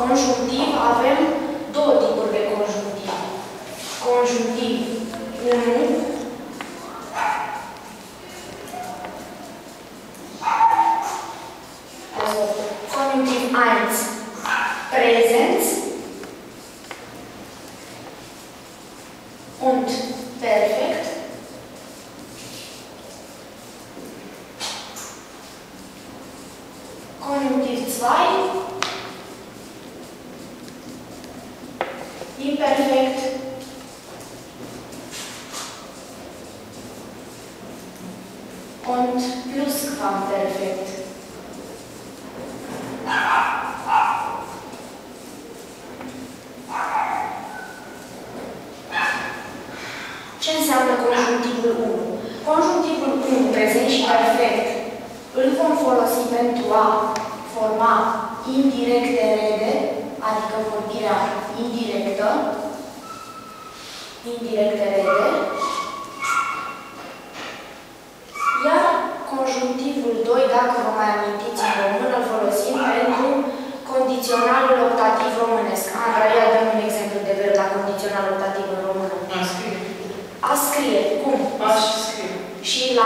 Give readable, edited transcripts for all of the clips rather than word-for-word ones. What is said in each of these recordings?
conjunctiv avem două tipuri de conjunctiv. Conjunctiv 1 și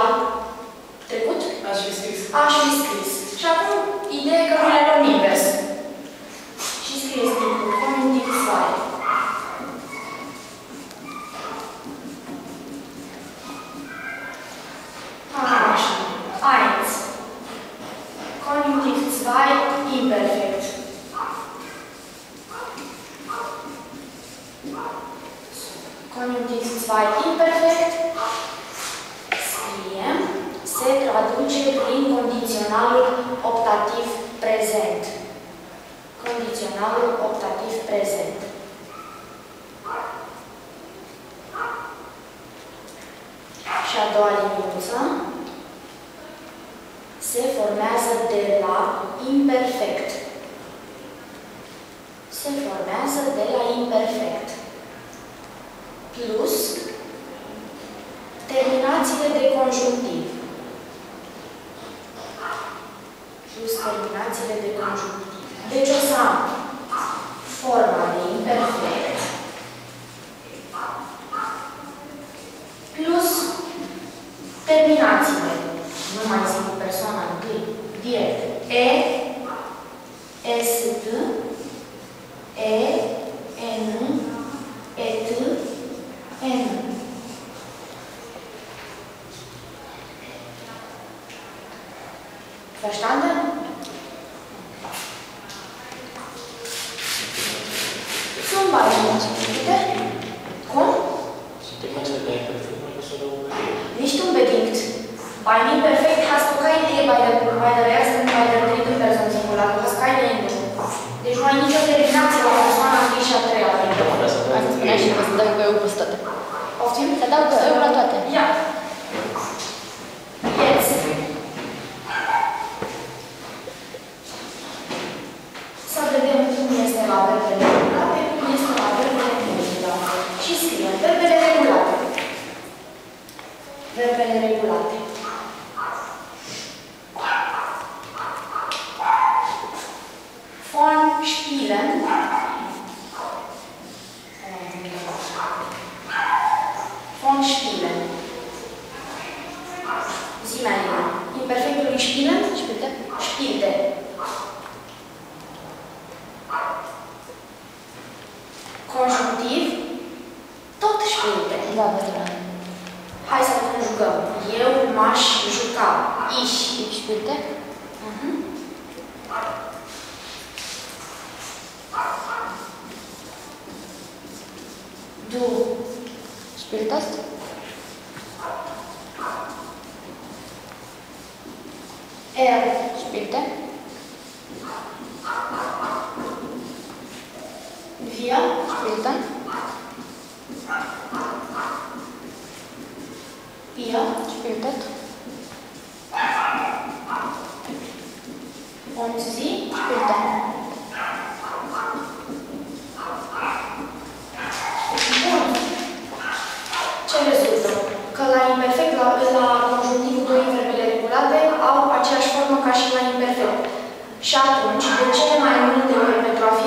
atunci, de cele mai multe ori, pentru a fi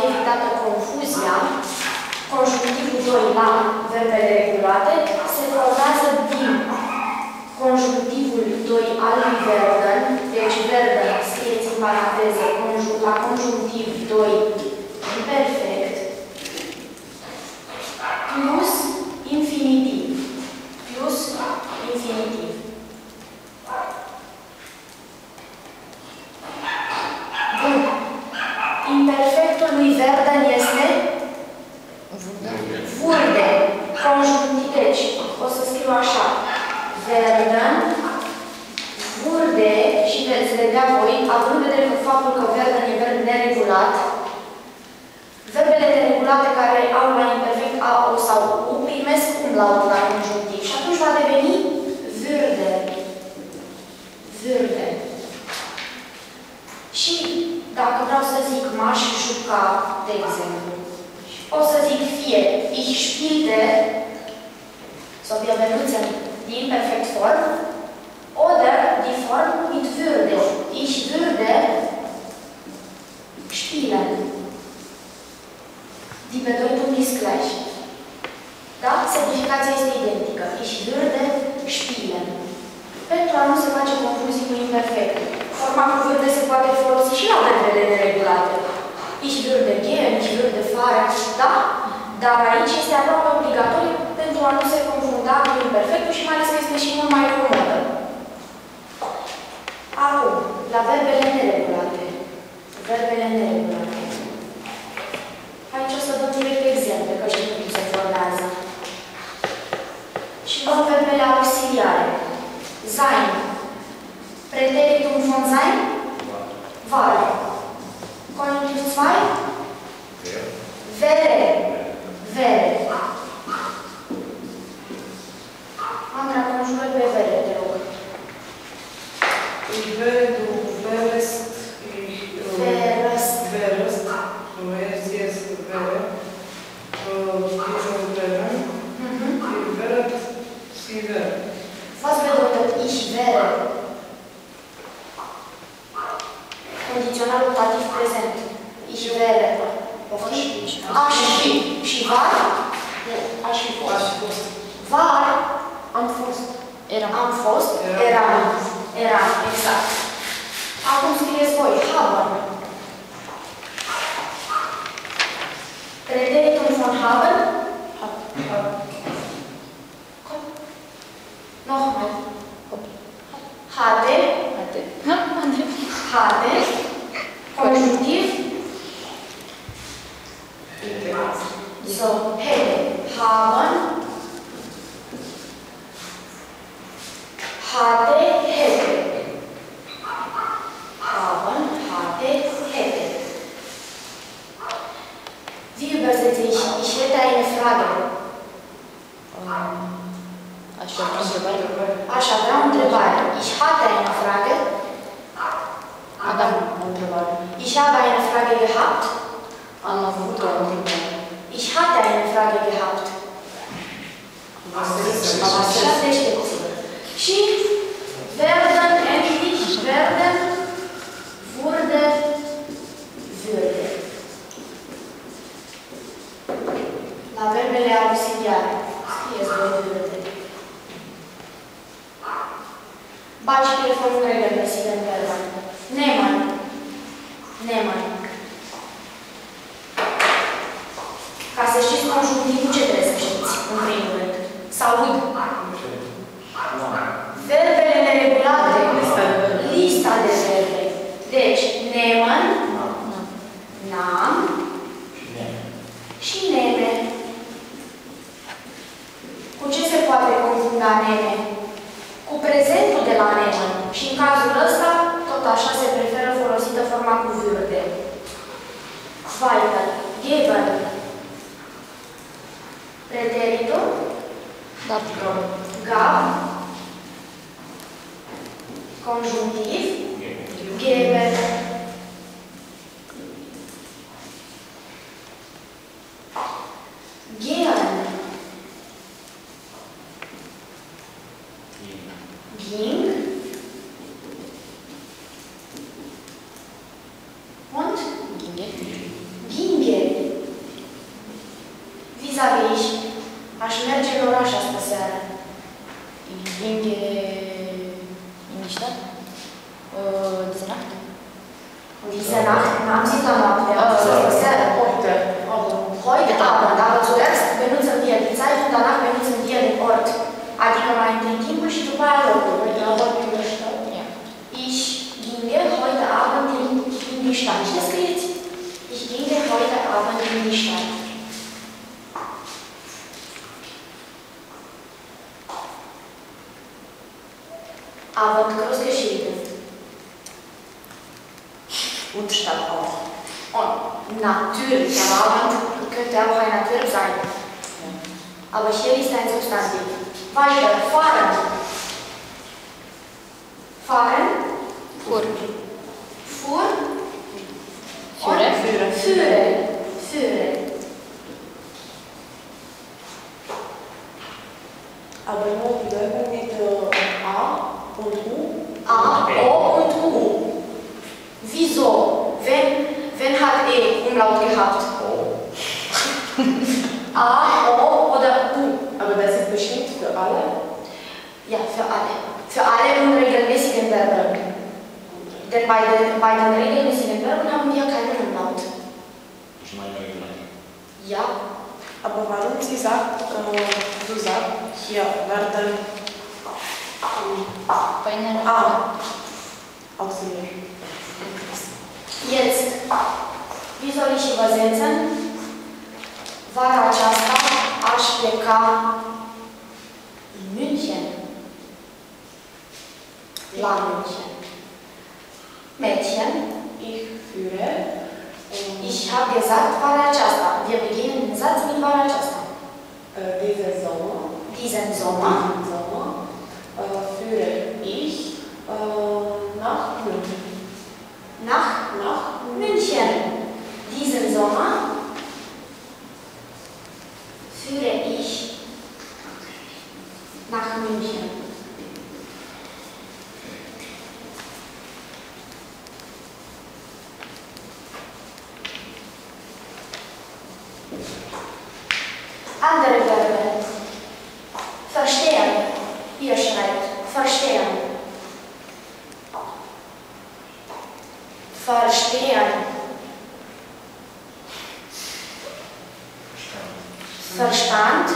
doi la verbele regulate se formează din conjunctivul 2 al lui verben, deci verben scrieți în paranteză la conjunctiv 2 imperfect, plus infinitiv. Plus infinitiv. Bun. Imperfectul lui verben este vulde. Conjunctiv, deci o să scriu așa. Verben, vurde, și veți vedea voi, având în vedere faptul că verben e verb neregulat, verbele neregulate care au la imperfect a, o sau u primesc umlaut la conjunctiv și atunci va deveni vurde. Vurde. Și dacă vreau să zic m-aș juca, de exemplu, o să zic fie ich spielte sau bienvenuțe die Imperfektform oder die Form mit Würde. Ich würde spielen. Die Bedeutung ist gleich. Da? Semnificația este identică. Ich würde spielen. Pentru a nu se face confuzii cu imperfect. Forma cu würde se poate folosi și la verbele neregulate. Ich würde gehen, ich würde fahren. Da? Dar aici este aproape obligatoriu pentru a nu se confunda cu imperfectul și mai ales că este și mult mai comodă. Acum, la verbele neregulate. Verbele neregulate. Aici o să dăm direct exemple, că știu cum se formează. Și vom verbele auxiliare. Sein. Präteritum von sein. War. Konjunktiv 2. Wäre. Wäre. Andra, conjură-l pe vere, te rog. Ich werde, du wärest, ich wärest, du wärst, yes, wäre, ich wäre, ich werde, sie wäre. Was bedeutet ich wäre? Condițional optativ prezent. Ich wäre. Aș fi. Și var? Aș fi fost. Var. Am fost. Eram. Am fost. Eram. Eram. Exact. Acum scrieți voi. Haben. Präteritum von haben. Komm. Nochmal. Hatte. Hatte. Konjunktiv. So, hätte, haben, hatte, hätte. Haben, hatte, hätte. Wie übersetze ich? Ich hätte eine Frage. Așa, vreau o întrebare. Ich hatte eine Frage. Adam, o întrebare. Ich habe eine Frage gehabt. Am avut o întrebare. Ich hatte eine Frage gehabt. Așa dește puțin. Și werden, endlich, werden, wurde, würde. La verbele auxiliare. Scrieți voi würde. Bacile formulele găsite în verben. Neman. Neman. Ca să știți conjunctivul, ce trebuie să știți, în primul rând? Sau lui? Verbele neregulate. Lista de verbe. Deci, nemen, nam și neme. Cu ce se poate confunda neme? Cu prezentul de la nemen. Și în cazul ăsta, tot așa se preferă folosită forma cu würde. Weiter, geben. Präteritum, gab, conjunctiv, geben. Gehen. Ging. Und? Ginge. Ginge. Wie sage ich? Haben Sie gemacht, ja. Heute Abend, aber zuerst benutzen wir die Zeit und danach benutzen wir den Ort. Adică mai întâi timpul și după aia locul. Ich gehe heute Abend in die Stadt. Das geht. Ich gehe heute Abend in die Stadt. Abend groß geschrieben. Und Stadt auch. Und natürlich, am Abend könnte auch ein Adverb sein. Aber hier ist ein Substantiv. Weiter, fahren. Fahren. Fuhr. Fuhr. Führen. Führen. Führen. Führen. Aber nur Bedeutung mit A und U. A, O und U. Wieso? Wenn hat E Umlaut gehabt? O. A, O oder U. Aber das ist bestimmt für alle? Ja, für alle. Für alle unregelmäßigen Verben. Denn bei den regelmäßigen Verben haben wir keinen Umlaut. Ich meine allgemein. Ja. Aber warum Sie sagt, du sagst, hier werden bei einer A aussehen. Jetzt, wie soll ich übersetzen? Vara aceasta aș pleca în München. La München. Mädchen, ich führe. Ich habe gesagt, vara aceasta. Wir beginnen den Satz mit vara aceasta. Diesen Sommer. Diesen Sommer. Führe ich nach München. Nach München. Diesen Sommer führe ich nach München. Andere Verben. Verstehen. Ihr schreibt verstehen. Verstehen. Verstand.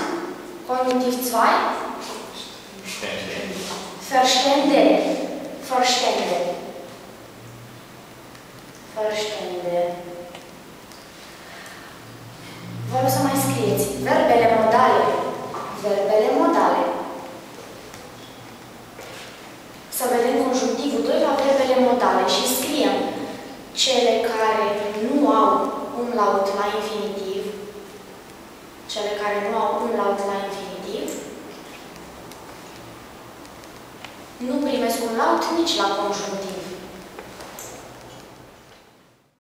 Konjunktiv 2. Verstände. Verstände. Verstände. Vreau să mai scrieți. Verbele modale. Verbele modale. Să vedem conjunctivul 2 la verbele modale și scriem. Cele care nu au umlaut la infinitiv, cele care nu au umlaut la infinitiv, nu primesc umlaut nici la conjunctiv.